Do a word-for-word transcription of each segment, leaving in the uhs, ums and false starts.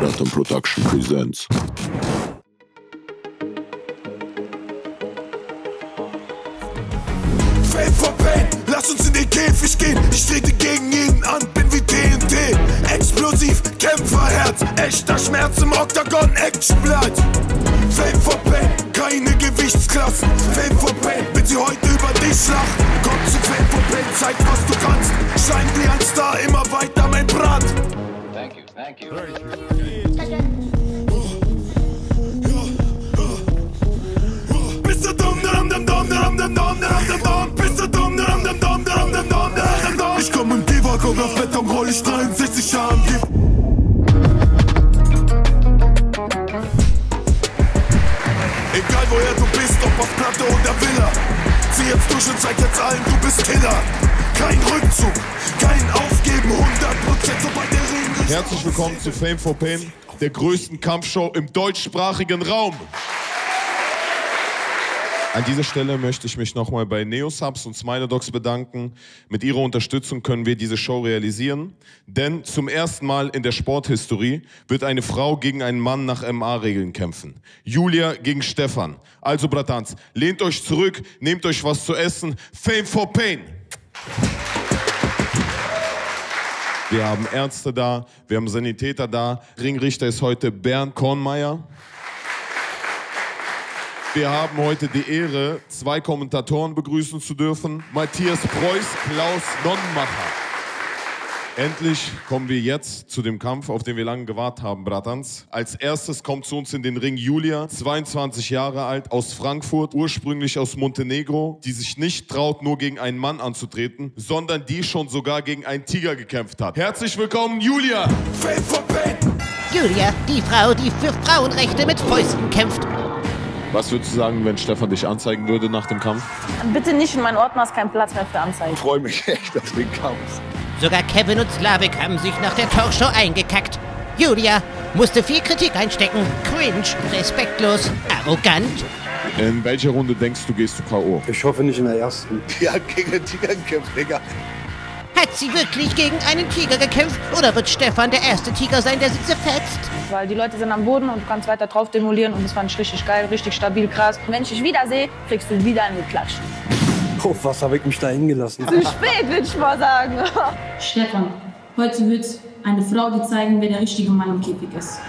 Phantom Production presents. Fame for Pain, lass uns in den Käfig gehen. Ich trete gegen jeden an, bin wie T N T. Explosiv, Kämpferherz, echter Schmerz im Oktagon, Actionblatt. Fame for Pain, keine Gewichtsklassen. Fame for Pain, wird sie heute über dich schlachten. Komm zu Fame for Pain, zeig was du kannst. Schein wie ein Star, immer weiter mein Brat. Thank you, thank you. Bist du dumm, dum dum dum dum dum dum dum. Bist du dumm, dum dum dum dum dum dum dum. Ich komm im Biwak und auf Beton roll ich dreiundsechzig Schaden. Egal woher du bist, ob auf Platte oder Villa. Zieh jetzt durch und zeig jetzt allen, du bist Killer. Kein Rückzug, kein Aufgeben, hundert Prozent so bei der Regen. Herzlich willkommen zu Fame for Pain, der größten Kampfshow im deutschsprachigen Raum. An dieser Stelle möchte ich mich nochmal bei Neosubs und Smilodocs bedanken. Mit ihrer Unterstützung können wir diese Show realisieren. Denn zum ersten Mal in der Sporthistorie wird eine Frau gegen einen Mann nach M M A-Regeln kämpfen. Julia gegen Stefan. Also, Bratanz, lehnt euch zurück, nehmt euch was zu essen. Fame for Pain! Wir haben Ärzte da, wir haben Sanitäter da. Ringrichter ist heute Bernd Kornmeier. Wir haben heute die Ehre, zwei Kommentatoren begrüßen zu dürfen. Matthias Preuß, Klaus Nonnenmacher. Endlich kommen wir jetzt zu dem Kampf, auf den wir lange gewartet haben, Bratanz. Als erstes kommt zu uns in den Ring Julia, zweiundzwanzig Jahre alt, aus Frankfurt, ursprünglich aus Montenegro, die sich nicht traut, nur gegen einen Mann anzutreten, sondern die schon sogar gegen einen Tiger gekämpft hat. Herzlich willkommen, Julia! Fame for Pain! Julia, die Frau, die für Frauenrechte mit Fäusten kämpft. Was würdest du sagen, wenn Stefan dich anzeigen würde nach dem Kampf? Bitte nicht, in meinem Ordner ist kein Platz mehr für Anzeigen. Ich freue mich echt auf den Kampf. Sogar Kevin und Slavik haben sich nach der Talkshow eingekackt. Julia musste viel Kritik einstecken. Cringe, respektlos, arrogant. In welcher Runde denkst du, gehst du K O? Ich hoffe nicht in der ersten. Die hat gegen den Tiger gekämpft, Digga. Hat sie wirklich gegen einen Tiger gekämpft oder wird Stefan der erste Tiger sein, der sie zerfetzt? Weil die Leute sind am Boden und du kannst weiter drauf demolieren und das fand ich richtig geil, richtig stabil, krass. Und wenn ich dich wiedersehe, kriegst du wieder einen Klatsch. Oh, was habe ich mich da hingelassen? Zu spät, würde ich mal sagen. Stefan, heute wird eine Frau dir zeigen, wer der richtige Mann im Käfig ist.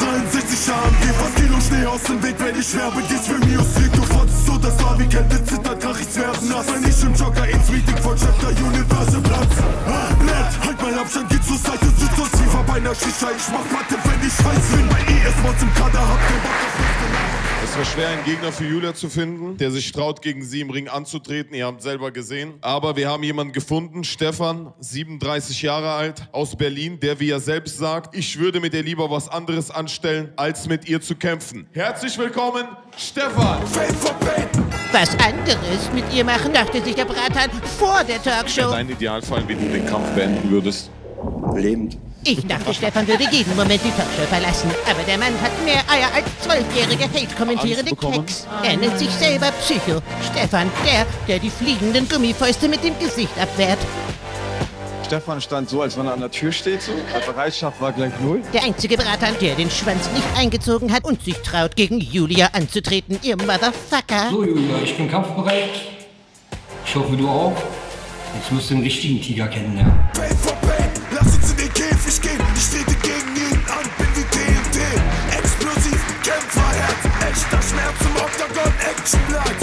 dreiundsechzig Schaden, geh fast Kilo Schnee aus dem Weg, wenn ich werbe, gehst für Musik. Du fotzt so, dass Lavi kennt, den Zittern krach ich's werden lassen. Wenn ich im Jogger ins Meeting von Chapter Universe Platz. Blät, halt mein Abstand, geh zur Seite, sitzt aus tiefer bei einer Shisha. Ich mach Mathe, wenn ich weiß, bin bei E S Mods im Kader, hab kein Bock auf Lüfte. Es war schwer, einen Gegner für Julia zu finden, der sich traut, gegen sie im Ring anzutreten. Ihr habt selber gesehen. Aber wir haben jemanden gefunden, Stefan, siebenunddreißig Jahre alt, aus Berlin, der, wie er selbst sagt, ich würde mit ihr lieber was anderes anstellen, als mit ihr zu kämpfen. Herzlich willkommen, Stefan! Was anderes mit ihr machen, dachte sich der Bratan vor der Talkshow. Was wäre dein Idealfall, wie du den Kampf beenden würdest? Lebend. Ich dachte, Stefan würde jeden Moment die Talkshow verlassen. Aber der Mann hat mehr Eier als zwölfjährige hate-kommentierende Keks. Er nennt sich selber Psycho. Stefan, der, der die fliegenden Gummifäuste mit dem Gesicht abwehrt. Stefan stand so, als wenn er an der Tür steht. So. Die Bereitschaft war gleich null. Der einzige Bratan, der den Schwanz nicht eingezogen hat und sich traut, gegen Julia anzutreten, ihr Motherfucker. So, Julia, ich bin kampfbereit. Ich hoffe, du auch. Jetzt musst du den richtigen Tiger kennenlernen. Lass uns in den Käfig gehen, ich trete gegen ihn an, bin wie T N T. Explosiv, Kämpferherz, echter Schmerz im Oktagon, Actionblatt.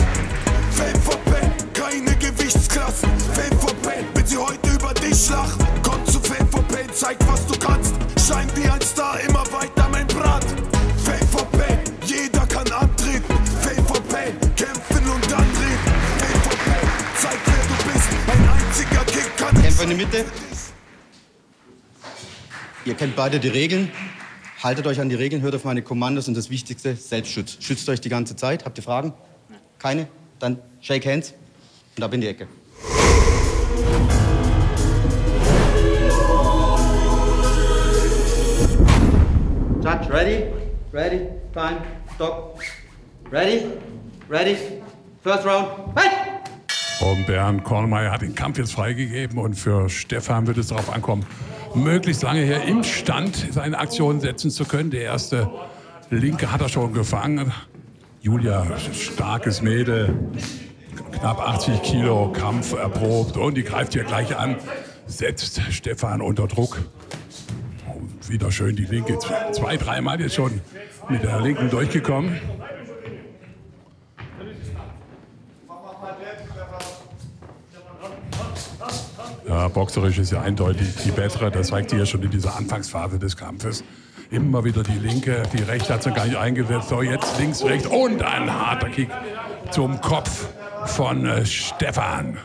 Fame for Pain, keine Gewichtsklassen. Fame for Pain, wird sie heute über dich schlachten. Komm zu Fame for Pain, zeig was du kannst. Schein wie ein Star, immer weiter mein Brat. Fame for Pain, jeder kann antreten. Fame for Pain, kämpfen und antreten. Fame for Pain, zeig wer du bist. Ein einziger Kick kann nicht. Kämpfer in die Mitte. Ihr kennt beide die Regeln, haltet euch an die Regeln, hört auf meine Kommandos und das Wichtigste, Selbstschutz. Schützt euch die ganze Zeit. Habt ihr Fragen? Keine? Dann shake hands und ab in die Ecke. Touch ready? Ready, time, stop. Ready, ready, first round, fight! Und Bernd Kornmeier hat den Kampf jetzt freigegeben und für Stefan wird es darauf ankommen, möglichst lange hier im Stand seine Aktion setzen zu können. Der erste Linke hat er schon gefangen. Julia, starkes Mädel, knapp achtzig Kilo, Kampf erprobt und die greift hier gleich an, setzt Stefan unter Druck. Wieder schön die Linke. Zwei, dreimal jetzt schon mit der Linken durchgekommen. Ja, boxerisch ist ja eindeutig die bessere. Das zeigt sie ja schon in dieser Anfangsphase des Kampfes. Immer wieder die Linke. Die Rechte hat sie gar nicht eingesetzt. So, jetzt links, rechts und ein harter Kick zum Kopf von äh, Stefan.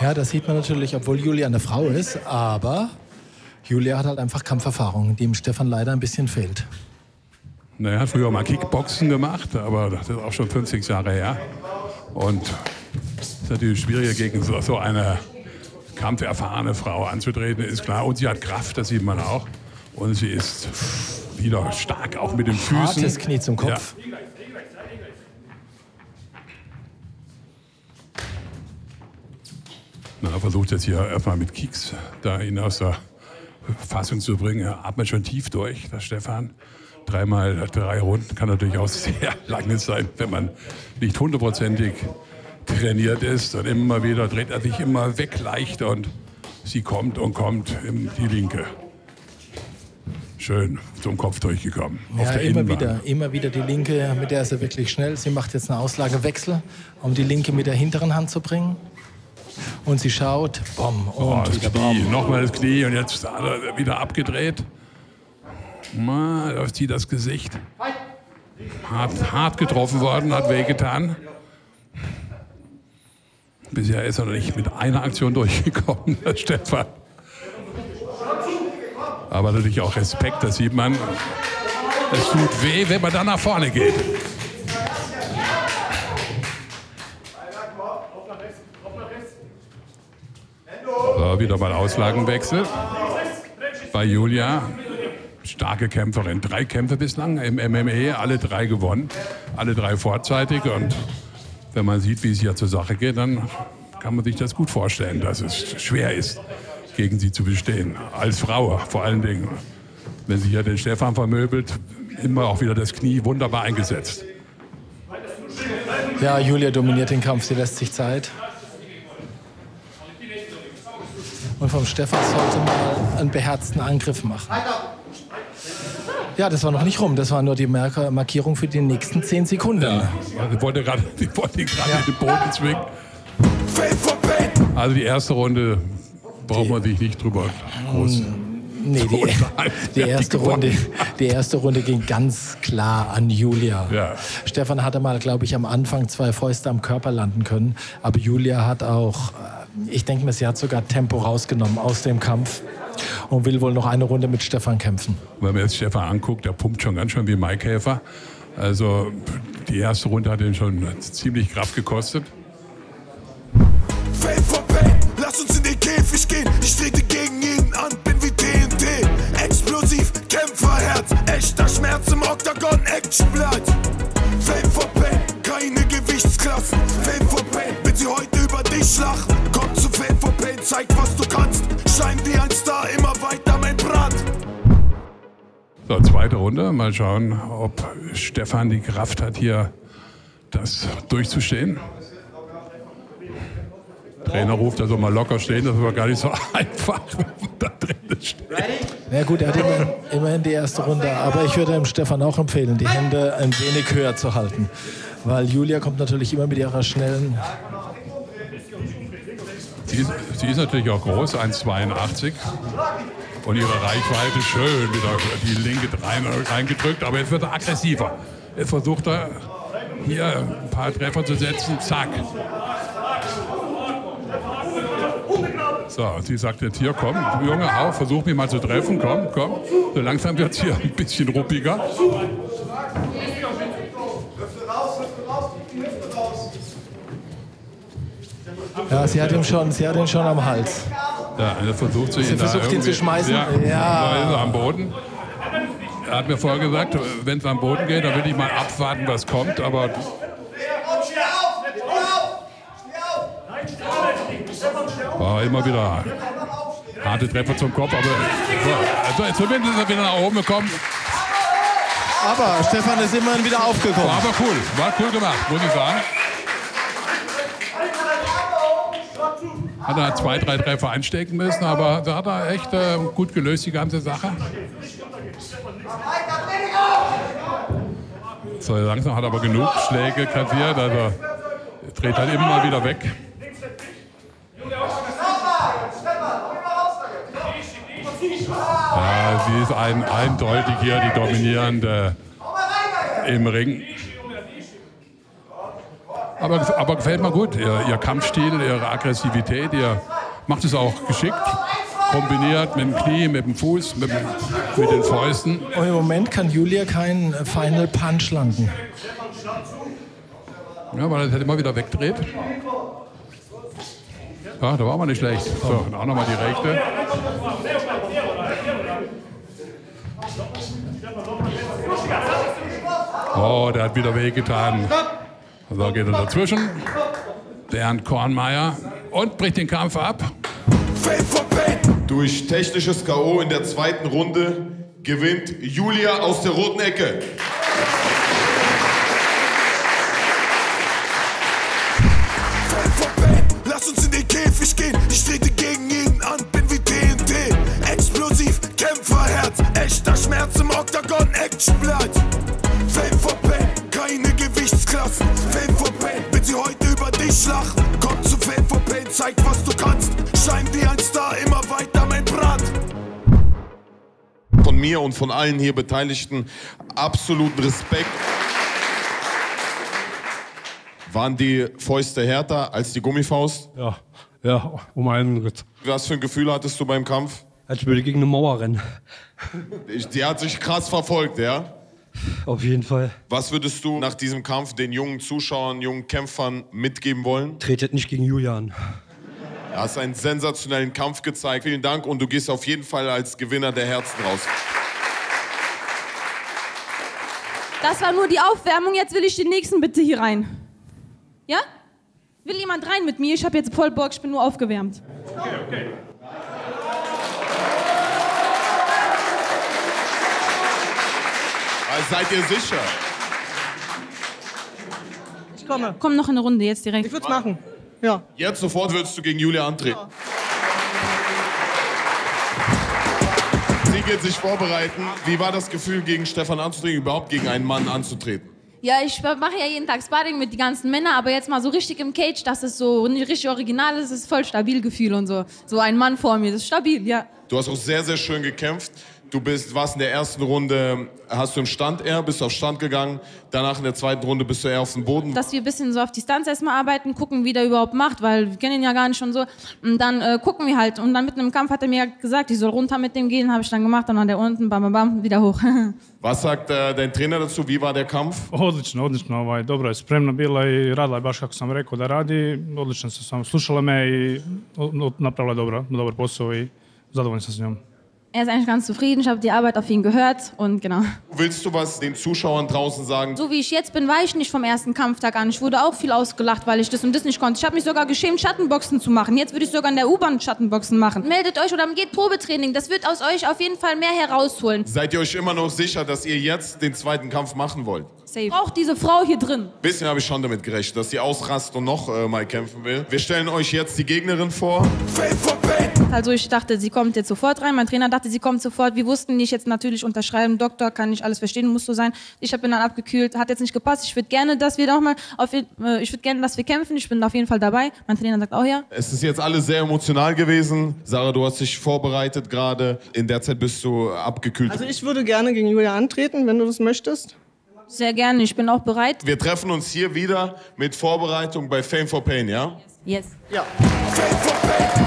Ja, das sieht man natürlich, obwohl Julia eine Frau ist, aber Julia hat halt einfach Kampferfahrung, die dem Stefan leider ein bisschen fehlt. Na, er hat früher mal Kickboxen gemacht, aber das ist auch schon fünfzig Jahre her. Und es ist natürlich schwieriger, gegen so, so eine kampferfahrene Frau anzutreten, ist klar. Und sie hat Kraft, das sieht man auch. Und sie ist wieder stark, auch mit den Füßen. Hartes Knie zum Kopf. Ja. Na, versucht jetzt hier erstmal mit Kicks da ihn aus der Fassung zu bringen. Er atmet schon tief durch, der Stefan. Dreimal drei Runden kann natürlich auch sehr lange sein, wenn man nicht hundertprozentig trainiert ist. Und immer wieder dreht er sich immer weg leicht und sie kommt und kommt in die Linke. Schön zum Kopf durchgekommen. Ja, auf der immer Innenbahn. wieder, immer wieder die Linke, mit der ist er wirklich schnell. Sie macht jetzt einen Auslagewechsel, um die Linke mit der hinteren Hand zu bringen. Und sie schaut, bom, und oh, das wieder Knie, nochmal das Knie und jetzt wieder abgedreht. Mal läuft sie das Gesicht. Hart, hart getroffen worden, hat wehgetan. Bisher ist er noch nicht mit einer Aktion durchgekommen, der Stefan. Aber natürlich auch Respekt, das sieht man. Es tut weh, wenn man da nach vorne geht. So, wieder mal Auslagenwechsel bei Julia. Starke Kämpferin. Drei Kämpfe bislang im M M A, alle drei gewonnen, alle drei vorzeitig. Und wenn man sieht, wie es hier zur Sache geht, dann kann man sich das gut vorstellen, dass es schwer ist, gegen sie zu bestehen. Als Frau vor allen Dingen. Wenn sie hier den Stefan vermöbelt, immer auch wieder das Knie wunderbar eingesetzt. Ja, Julia dominiert den Kampf, sie lässt sich Zeit. Und vom Stefan sollte mal einen beherzten Angriff machen. Ja, das war noch nicht rum. Das war nur die Mark Markierung für die nächsten zehn Sekunden. Ja, ich wollte gerade ja. den Boden zwingen. Also die erste Runde braucht man sich nicht drüber groß. Nee, die, die, erste Runde, die erste Runde ging ganz klar an Julia. Ja. Stefan hatte mal, glaube ich, am Anfang zwei Fäuste am Körper landen können. Aber Julia hat auch... Ich denke mir, sie hat sogar Tempo rausgenommen aus dem Kampf und will wohl noch eine Runde mit Stefan kämpfen. Wenn man jetzt Stefan anguckt, der pumpt schon ganz schön wie Maikäfer. Also die erste Runde hat ihn schon ziemlich Kraft gekostet. Fame for Pain, lass uns in den Käfig gehen. Ich trete gegen ihn an, bin wie T N T. Explosiv, Kämpferherz, echter Schmerz im Oktagon, Actionblatt. Fame for Pain, keine Gewichtsklassen. Fame for Pain, wird sie heute über dich schlachten. Zeig, was du kannst. Schein wie ein Star, immer weiter, mein Brat. So, zweite Runde. Mal schauen, ob Stefan die Kraft hat, hier das durchzustehen. Der Trainer ruft, also mal locker stehen. Das war gar nicht so einfach, wenn man da drin steht. Na gut, er hat immerhin, immerhin die erste Runde. Aber ich würde dem Stefan auch empfehlen, die Hände ein wenig höher zu halten. Weil Julia kommt natürlich immer mit ihrer schnellen... Sie ist, sie ist natürlich auch groß, eins Komma zweiundachtzig. Und ihre Reichweite schön wieder die linke rein, reingedrückt. Aber jetzt wird er aggressiver. Jetzt versucht er, hier ein paar Treffer zu setzen. Zack. So, sie sagt jetzt hier, komm, Junge, auf, versuch mich mal zu treffen. Komm, komm. So langsam wird es hier ein bisschen ruppiger. Ja, sie hat ihn schon, sie hat ihn schon am Hals. Ja, versucht sie, sie ihn versucht ihn zu schmeißen. Ja, ja. Da ist er am Boden. Er hat mir vorher gesagt, wenn es am Boden geht, dann will ich mal abwarten, was kommt, aber... War immer wieder harte Treffer zum Kopf, aber... Also zumindest ist er wieder nach oben gekommen. Aber Stefan ist immerhin wieder aufgekommen. War aber cool, war cool gemacht, muss ich sagen. Hat er zwei, drei Treffer einstecken müssen, aber da hat er echt äh, gut gelöst, die ganze Sache. So, langsam hat er aber genug Schläge kassiert, also dreht halt immer mal wieder weg. Ja, sie ist ein, eindeutig hier die Dominierende im Ring. Aber, aber gefällt mir gut, ihr, ihr Kampfstil, ihre Aggressivität, ihr macht es auch geschickt, kombiniert mit dem Knie, mit dem Fuß, mit, dem, mit den Fäusten. Und im Moment kann Julia keinen Final Punch landen. Ja, weil er das halt immer wieder wegdreht. Ja, da war man nicht schlecht. So, auch nochmal die Rechte. Oh, der hat wieder wehgetan. So geht er dazwischen. Bernd Kornmeier und bricht den Kampf ab. Durch technisches K O in der zweiten Runde gewinnt Julia aus der roten Ecke. Lass uns in den Käfig gehen, ich trete gegen ihn an, bin wie T N T. Explosiv, Kämpferherz, echter Schmerz im Oktagon, Actionblatt. Fame for Pain, keine Gewichtsklassen. Fame for Pain, wenn sie heute über dich lachen. Komm zu Fame for Pain, zeig was du kannst. Schein wie ein Star, immer weiter mein Brat. Von mir und von allen hier Beteiligten absoluten Respekt. Waren die Fäuste härter als die Gummifaust? Ja, ja, um einen Ritt. Was für ein Gefühl hattest du beim Kampf? Als würde ich gegen eine Mauer rennen. Die hat sich krass verfolgt, ja? Auf jeden Fall. Was würdest du nach diesem Kampf den jungen Zuschauern, jungen Kämpfern mitgeben wollen? Tretet nicht gegen Julian. Du hast einen sensationellen Kampf gezeigt. Vielen Dank und du gehst auf jeden Fall als Gewinner der Herzen raus. Das war nur die Aufwärmung, jetzt will ich den nächsten bitte hier rein. Ja? Will jemand rein mit mir? Ich habe jetzt voll Bock, ich bin nur aufgewärmt. Okay, okay. Also seid ihr sicher? Ich komme. Komm noch in eine Runde, jetzt direkt. Ich würde es machen. Ja. Jetzt sofort würdest du gegen Julia antreten. Ja. Sie geht sich vorbereiten. Wie war das Gefühl, gegen Stefan anzutreten, überhaupt gegen einen Mann anzutreten? Ja, ich mache ja jeden Tag Sparring mit den ganzen Männern, aber jetzt mal so richtig im Cage, dass es so richtig original ist, ist voll stabil Gefühl und so. So ein Mann vor mir, das ist stabil, ja. Du hast auch sehr, sehr schön gekämpft. Du bist, warst in der ersten Runde, hast du im Stand eher, bist auf Stand gegangen. Danach in der zweiten Runde bist du eher auf den Boden. Dass wir ein bisschen so auf Distanz erstmal arbeiten, gucken, wie der überhaupt macht, weil wir kennen ihn ja gar nicht schon so. Und dann äh, gucken wir halt. Und dann mitten im Kampf hat er mir gesagt, ich soll runter mit dem gehen, habe ich dann gemacht. Dann war der unten, bam, bam, bam, wieder hoch. Was sagt äh, dein Trainer dazu? Wie war der Kampf? Odlično, odlično. Ovaj, dobro je spremna bila i radila je baš kako sam rekao da radi. Odlično se sam slušala me i napravila je dobro, dobar posao i zadovoljan sam s njom. Er ist eigentlich ganz zufrieden, ich habe die Arbeit auf ihn gehört und genau. Willst du was den Zuschauern draußen sagen? So wie ich jetzt bin, war ich nicht vom ersten Kampftag an. Ich wurde auch viel ausgelacht, weil ich das und das nicht konnte. Ich habe mich sogar geschämt, Schattenboxen zu machen. Jetzt würde ich sogar in der U-Bahn Schattenboxen machen. Meldet euch oder geht Probetraining, das wird aus euch auf jeden Fall mehr herausholen. Seid ihr euch immer noch sicher, dass ihr jetzt den zweiten Kampf machen wollt? Safe. Braucht diese Frau hier drin. Ein bisschen habe ich schon damit gerechnet, dass sie ausrast und noch äh, mal kämpfen will. Wir stellen euch jetzt die Gegnerin vor. Also ich dachte, sie kommt jetzt sofort rein. Mein Trainer dachte, sie kommt sofort. Wir wussten nicht, jetzt natürlich unterschreiben. Doktor, kann nicht alles verstehen, muss so sein. Ich habe ihn dann abgekühlt, hat jetzt nicht gepasst. Ich würde gerne, dass wir doch mal auf, äh, ich würde gerne, dass wir kämpfen. Ich bin auf jeden Fall dabei. Mein Trainer sagt auch ja. Es ist jetzt alles sehr emotional gewesen. Sarah, du hast dich vorbereitet gerade. In der Zeit bist du abgekühlt. Also ich würde gerne gegen Julia antreten, wenn du das möchtest. Sehr gerne, ich bin auch bereit. Wir treffen uns hier wieder mit Vorbereitung bei Fame for Pain, ja? Yes. Ja.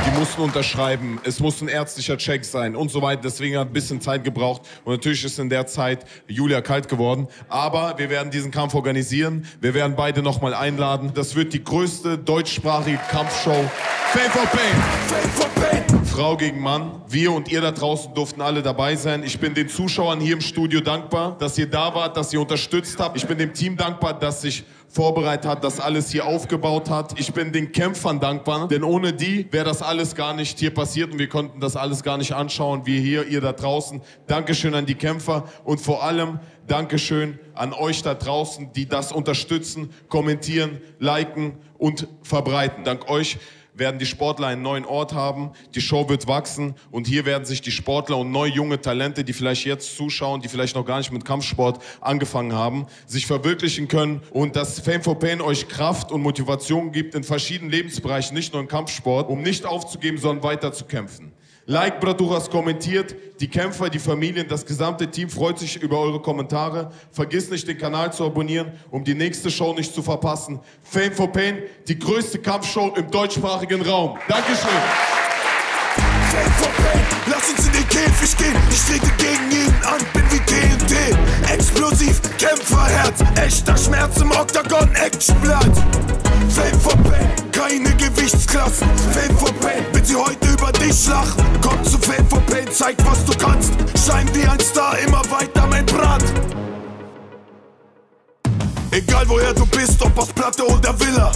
Die mussten unterschreiben, es muss ein ärztlicher Check sein und so weiter. Deswegen hat ein bisschen Zeit gebraucht. Und natürlich ist in der Zeit Julia kalt geworden. Aber wir werden diesen Kampf organisieren. Wir werden beide nochmal einladen. Das wird die größte deutschsprachige Kampfshow. Fame for Pain. Fame for Pain. Frau gegen Mann. Wir und ihr da draußen durften alle dabei sein. Ich bin den Zuschauern hier im Studio dankbar, dass ihr da wart, dass ihr unterstützt habt. Ich bin dem Team dankbar, dass sich vorbereitet hat, dass alles hier aufgebaut hat. Ich bin den Kämpfern dankbar, denn ohne die wäre das alles gar nicht hier passiert und wir konnten das alles gar nicht anschauen, wir hier, ihr da draußen. Dankeschön an die Kämpfer und vor allem Dankeschön an euch da draußen, die das unterstützen, kommentieren, liken und verbreiten. Dank euch werden die Sportler einen neuen Ort haben, die Show wird wachsen und hier werden sich die Sportler und neu junge Talente, die vielleicht jetzt zuschauen, die vielleicht noch gar nicht mit Kampfsport angefangen haben, sich verwirklichen können und dass Fame for Pain euch Kraft und Motivation gibt in verschiedenen Lebensbereichen, nicht nur im Kampfsport, um nicht aufzugeben, sondern weiter zu kämpfen. Like, Braturas, kommentiert, die Kämpfer, die Familien, das gesamte Team freut sich über eure Kommentare. Vergiss nicht, den Kanal zu abonnieren, um die nächste Show nicht zu verpassen. Fame for Pain, die größte Kampfshow im deutschsprachigen Raum. Dankeschön. Fame for Pain, lass uns in den Käfig gehen. Ich trete gegen jeden an, bin wie T N T. Explosiv, Kämpferherz, echter Schmerz im Oktagon, Actionblatt. Fame for Pain, keine Gewichtsklassen. Fame for Pain, wird sie heute über dich lachen. Komm zu Fame for Pain, zeig was du kannst. Schein wie ein Star, immer weiter mein Brand. Egal woher du bist, ob aus Platte oder Villa.